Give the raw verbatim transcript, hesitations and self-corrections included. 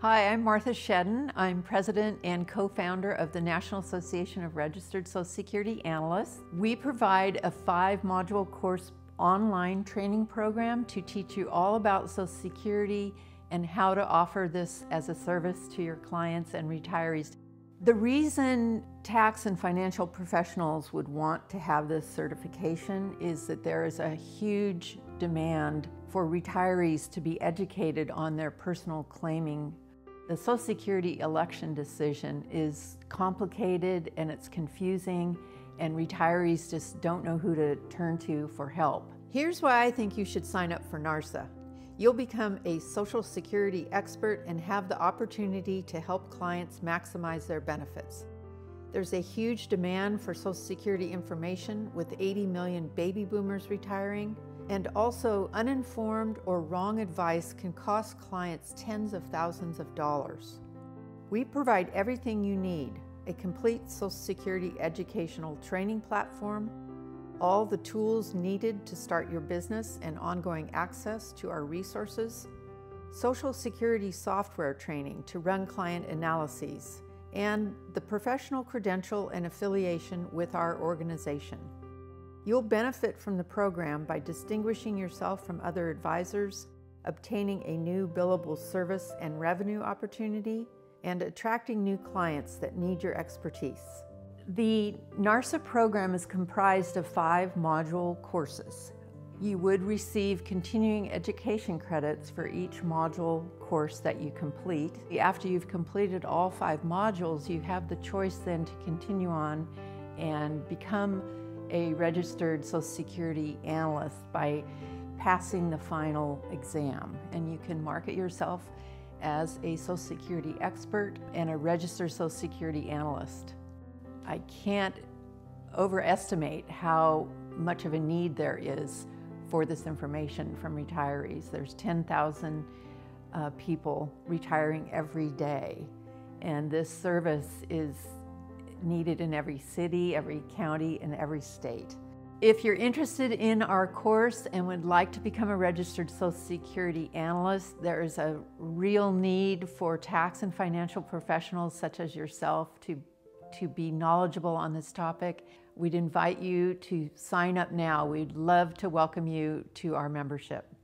Hi, I'm Martha Shedden. I'm president and co-founder of the National Association of Registered Social Security Analysts. We provide a five-module course online training program to teach you all about Social Security and how to offer this as a service to your clients and retirees. The reason tax and financial professionals would want to have this certification is that there is a huge demand for retirees to be educated on their personal claiming. The Social Security election decision is complicated and it's confusing, and retirees just don't know who to turn to for help. Here's why I think you should sign up for NARSSA. You'll become a Social Security expert and have the opportunity to help clients maximize their benefits. There's a huge demand for Social Security information with eighty million baby boomers retiring, and also uninformed or wrong advice can cost clients tens of thousands of dollars. We provide everything you need: a complete Social Security educational training platform, all the tools needed to start your business and ongoing access to our resources, Social Security software training to run client analyses, and the professional credential and affiliation with our organization. You'll benefit from the program by distinguishing yourself from other advisors, obtaining a new billable service and revenue opportunity, and attracting new clients that need your expertise. The NARSSA program is comprised of five module courses. You would receive continuing education credits for each module course that you complete. After you've completed all five modules, you have the choice then to continue on and become a registered Social Security analyst by passing the final exam. And you can market yourself as a Social Security expert and a registered Social Security analyst. I can't overestimate how much of a need there is for this information from retirees. There's ten thousand uh, people retiring every day, and this service is needed in every city, every county, and every state. If you're interested in our course and would like to become a registered Social Security analyst, there is a real need for tax and financial professionals such as yourself to, to be knowledgeable on this topic. We'd invite you to sign up now. We'd love to welcome you to our membership.